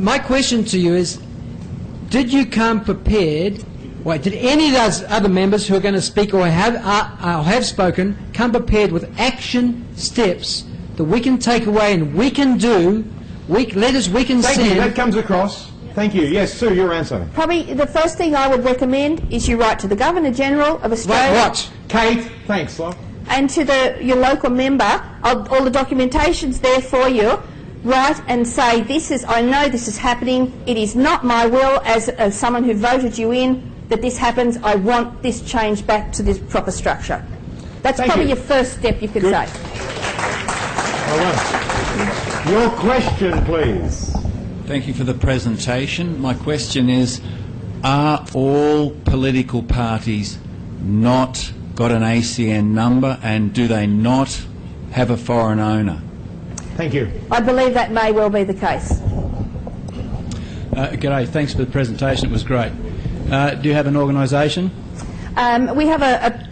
my question to you is, did you come prepared? Wait, did any of those other members who are going to speak or have spoken come prepared with action steps that we can take away and we can do, letters we can send? Thank you, that comes across. Thank you. Yes, Sue, your answer. Probably the first thing I would recommend is you write to the Governor-General of Australia. What? Kate, thanks, love. And to your local member, all the documentation's there for you. Write and say, this is, I know this is happening, it is not my will as someone who voted you in that this happens, I want this change back to this proper structure. That's probably your first step you could say. All right. Your question, please. Thank you for the presentation. My question is, are all political parties not got an ACN number and do they not have a foreign owner? Thank you. I believe that may well be the case. G'day, thanks for the presentation, it was great. Do you have an organisation? We have a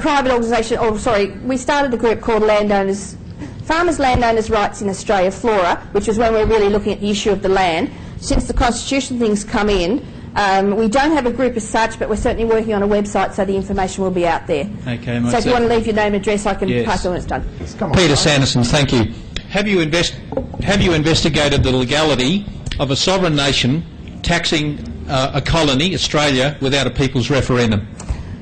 private organisation, oh sorry, we started a group called Landowners, Farmers Landowners Rights in Australia, FLORA, which is when we're really looking at the issue of the land. Since the constitution things come in, we don't have a group as such, but we're certainly working on a website, so the information will be out there. Okay, so if you want to leave your name and address, I can pass it when it's done. Yes, come on, Peter Sanderson, thank you. Have you investigated the legality of a sovereign nation taxing a colony, Australia, without a people's referendum?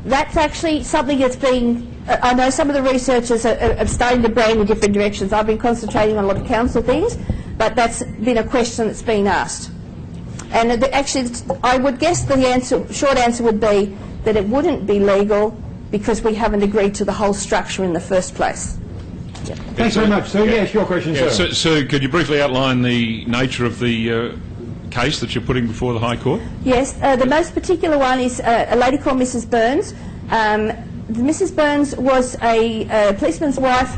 That's actually something that's been... I know some of the researchers are starting to brain in different directions. I've been concentrating on a lot of council things, but that's been a question that's been asked. And actually, I would guess the answer, short answer would be that it wouldn't be legal because we haven't agreed to the whole structure in the first place. Yeah. Thanks very much, sir. Yeah. Yes, your question, sir. So, could you briefly outline the nature of the case that you're putting before the High Court? Yes, the most particular one is a lady called Mrs. Burns. Mrs. Burns was a policeman's wife.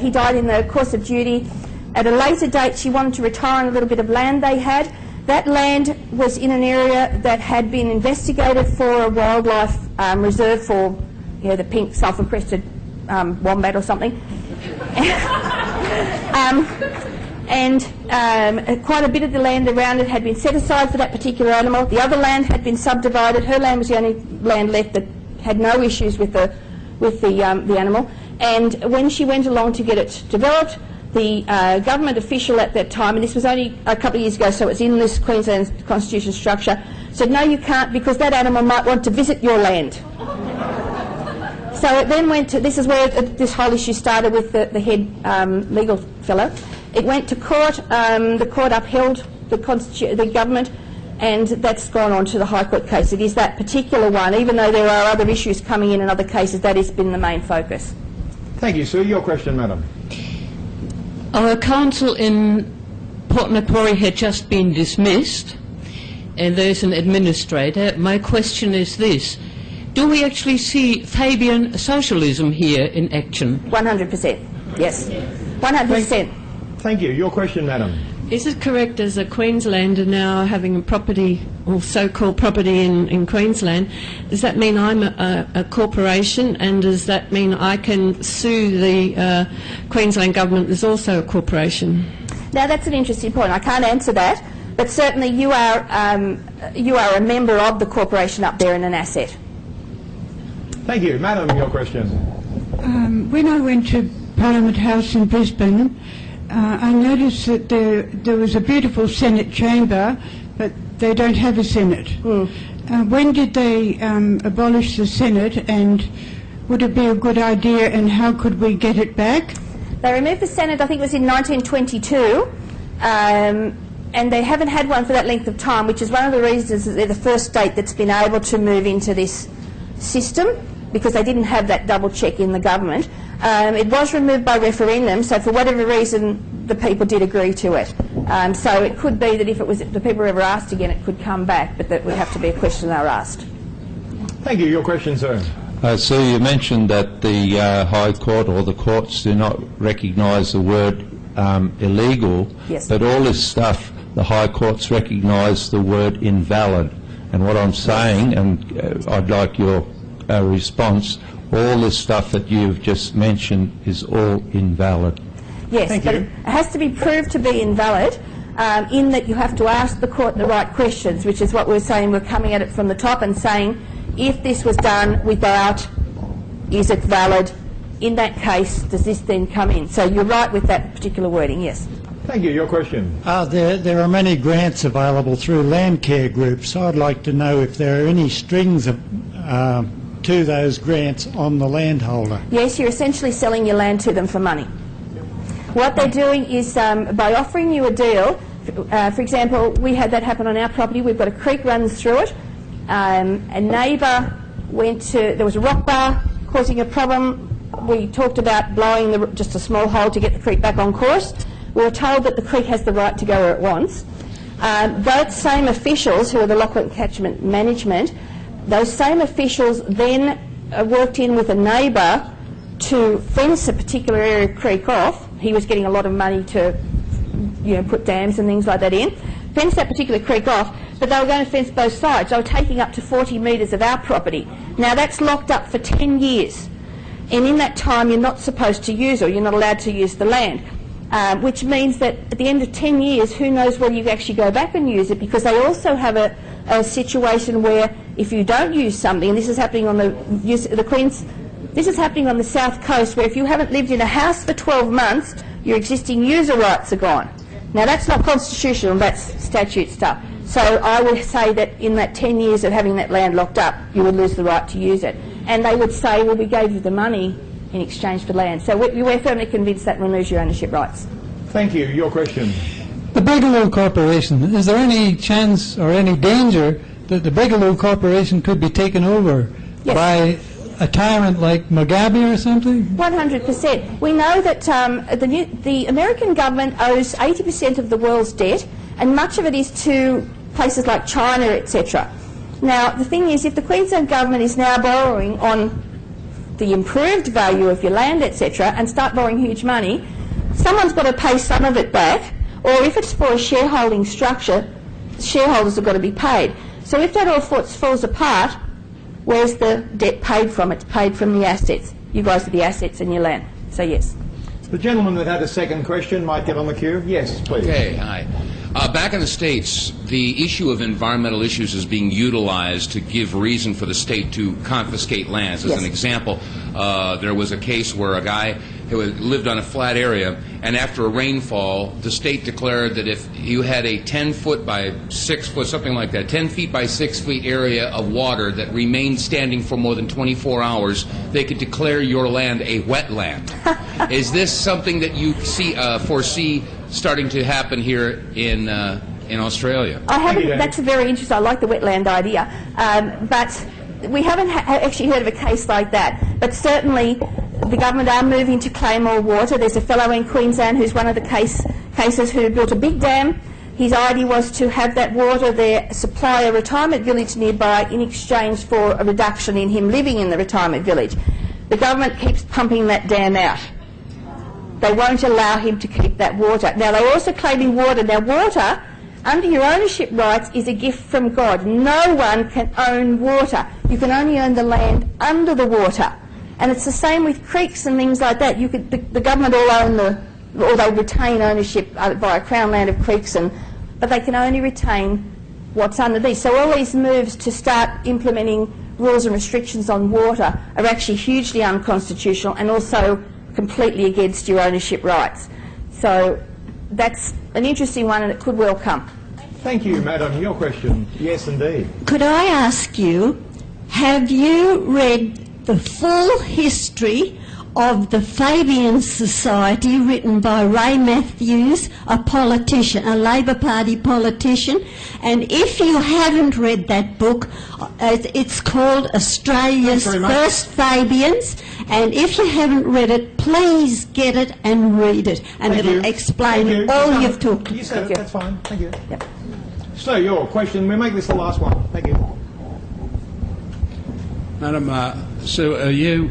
He died in the course of duty. At a later date, she wanted to retire on a little bit of land they had. That land was in an area that had been investigated for a wildlife reserve for the pink sulphur-crested wombat or something. Quite a bit of the land around it had been set aside for that particular animal. The other land had been subdivided. Her land was the only land left that had no issues with the animal. And when she went along to get it developed, the government official at that time, and this was only a couple of years ago, so it's in this Queensland constitution structure, said no, you can't, because that animal might want to visit your land. So it then went to, this is where this whole issue started with the head legal fellow. It went to court, the court upheld the government, and that's gone on to the High Court case. It is that particular one, even though there are other issues coming in other cases, that has been the main focus. Thank you, Sue. Your question, madam. Our council in Port Macquarie had just been dismissed, and there's an administrator. My question is this. Do we actually see Fabian socialism here in action? 100%. Yes. 100%. Thank you. Your question, madam. Is it correct, as a Queenslander now having a property, or so-called property in Queensland, does that mean I'm a corporation, and does that mean I can sue the Queensland government as also a corporation? Now that's an interesting point. I can't answer that, but certainly you are a member of the corporation up there and an asset. Thank you. Madam, your question. When I went to Parliament House in Brisbane, I noticed that there was a beautiful Senate chamber, but they don't have a Senate. Mm. When did they abolish the Senate, and would it be a good idea, and how could we get it back? They removed the Senate, I think it was in 1922, and they haven't had one for that length of time, which is one of the reasons that they're the first state that's been able to move into this system, because they didn't have that double check in the government. It was removed by referendum, so for whatever reason the people did agree to it. So it could be that if it was, if the people were ever asked again, it could come back, but that would have to be a question they were asked. Thank you. Your question, sir. So you mentioned that the High Court or the courts do not recognise the word illegal, yes, but all this stuff, the High Courts recognise the word invalid. And what I'm saying, and I'd like your response, all the stuff that you've just mentioned is all invalid. Yes, but it has to be proved to be invalid. in that you have to ask the court the right questions, which is what we're saying. We're coming at it from the top and saying, if this was done without, is it valid? In that case, does this then come in? So you're right with that particular wording, yes. Thank you. Your question. There are many grants available through land care groups. I'd like to know if there are any strings to those grants on the landholder. Yes, you're essentially selling your land to them for money. What they're doing is by offering you a deal, for example, we had that happen on our property. We've got a creek runs through it. A neighbour went to, there was a rock bar causing a problem. We talked about blowing just a small hole to get the creek back on course. We were told that the creek has the right to go where it wants. Those same officials, who are the Lachlan Catchment Management, those same officials then worked in with a neighbour to fence a particular area of creek off. He was getting a lot of money to, you know, put dams and things like that in. Fence that particular creek off, but they were going to fence both sides. They were taking up to 40 metres of our property. Now that's locked up for 10 years. And in that time you're not supposed to use, or you're not allowed to use the land. Which means that at the end of 10 years, who knows whether you actually go back and use it, because they also have a situation where if you don't use something, and this is happening on the Queens, this is happening on the South Coast, where if you haven't lived in a house for 12 months, your existing user rights are gone. Now that's not constitutional, that's statute stuff. So I would say that in that 10 years of having that land locked up, you would lose the right to use it. And they would say, well, we gave you the money in exchange for land. So we're firmly convinced that we'll lose your ownership rights. Thank you. Your question. The Bigelow Corporation. Is there any chance or any danger that the Bigelow Corporation could be taken over by a tyrant like Mugabe or something? 100%. We know that the American government owes 80% of the world's debt, and much of it is to places like China, etc. Now, the thing is, if the Queensland government is now borrowing on the improved value of your land, etc., and start borrowing huge money, someone's got to pay some of it back, or if it's for a shareholding structure, shareholders have got to be paid. So if that all falls apart, where's the debt paid from? It's paid from the assets. You guys are the assets in your land. So yes. The gentleman that had a second question might get on the queue. Yes, please. Okay, hi. Back in the States, the issue of environmental issues is being utilized to give reason for the state to confiscate lands. As an example, there was a case where a guy who lived on a flat area, and after a rainfall, the state declared that if you had a 10-foot by 6-foot, something like that, 10 feet by 6 feet area of water that remained standing for more than 24 hours, they could declare your land a wetland. Is this something that you see, foresee starting to happen here in Australia? I haven't. That's very interesting. I like the wetland idea, but we haven't actually heard of a case like that. But certainly, the government are moving to claim more water. There's a fellow in Queensland who's one of the cases who built a big dam. His idea was to have that water there, supply a retirement village nearby in exchange for a reduction in him living in the retirement village. The government keeps pumping that dam out. They won't allow him to keep that water. Now, they're also claiming water. Now, water, under your ownership rights, is a gift from God. No one can own water. You can only own the land under the water. And it's the same with creeks and things like that. You could, the government all own or they retain ownership via Crown land of creeks, but they can only retain what's under these. So all these moves to start implementing rules and restrictions on water are actually hugely unconstitutional and also completely against your ownership rights. So that's an interesting one, and it could well come. Thank you, madam. Your question. Yes, indeed. Could I ask you, have you read the full history of the Fabian Society written by Ray Matthews, a politician, a Labor Party politician? And if you haven't read that book, it's called Australia's First Fabians, and if you haven't read it, please get it and read it, and it'll explain all you've talked about. You said it, that's fine. Thank you. Yep. So your question, we'll make this the last one. Thank you. Madam, so are you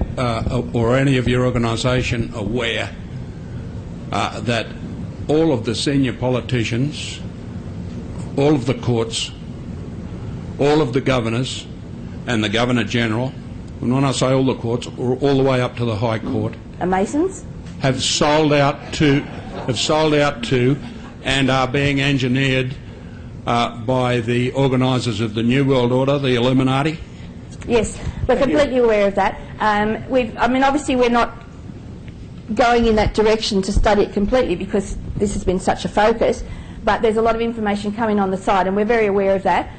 or any of your organisation aware that all of the senior politicians, all of the courts, all of the governors and the Governor-General, and when I say all the courts, all the way up to the High Court, have sold out to and are being engineered by the organisers of the New World Order, the Illuminati? Yes, we're completely aware of that. I mean, obviously we're not going in that direction to study it completely because this has been such a focus, but there's a lot of information coming on the side and we're very aware of that.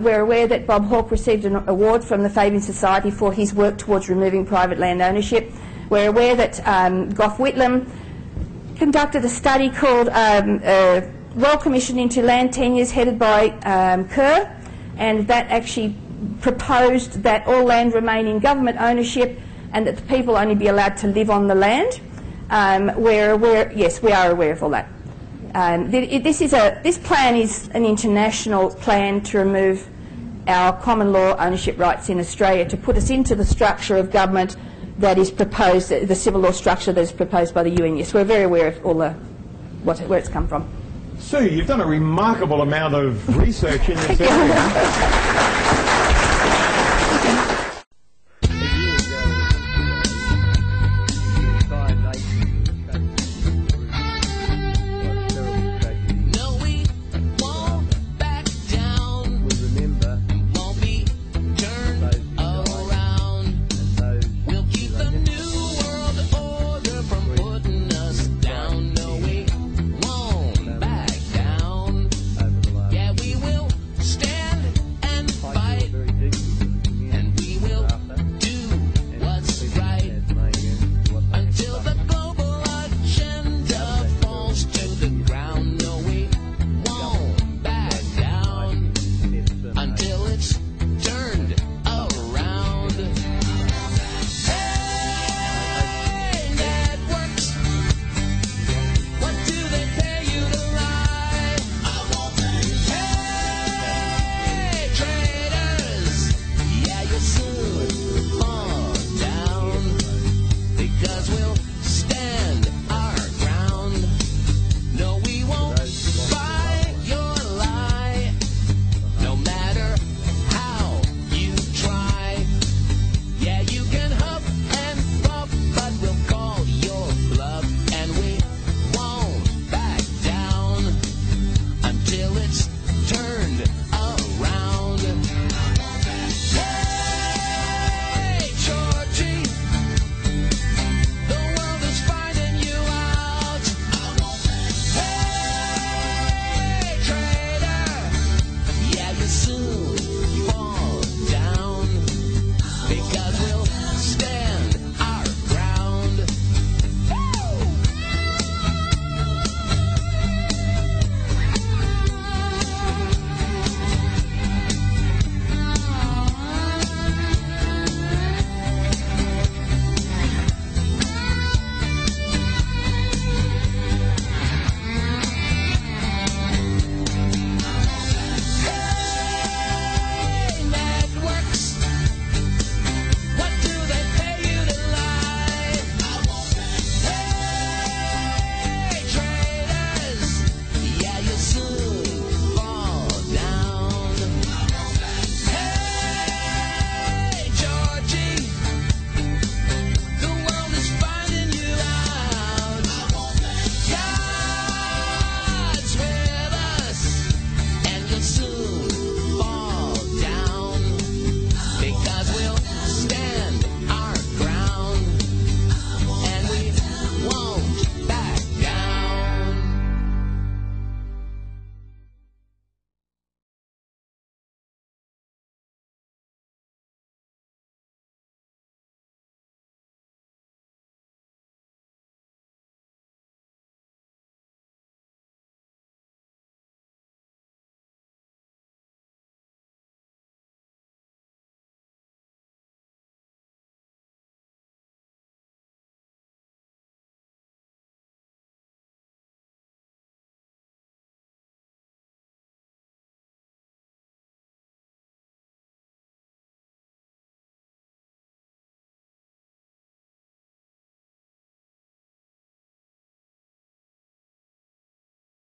We're aware that Bob Hawke received an award from the Fabian Society for his work towards removing private land ownership. We're aware that Gough Whitlam conducted a study called Royal Commission into Land Tenures, headed by Kerr, and that actually proposed that all land remain in government ownership and that the people only be allowed to live on the land. We're aware, yes, we are aware of all that. This plan is an international plan to remove our common law ownership rights in Australia, to put us into the structure of government that is proposed, the civil law structure that is proposed by the UN. Yes, we're very aware of all the, where it's come from. Sue, you've done a remarkable amount of research in this area.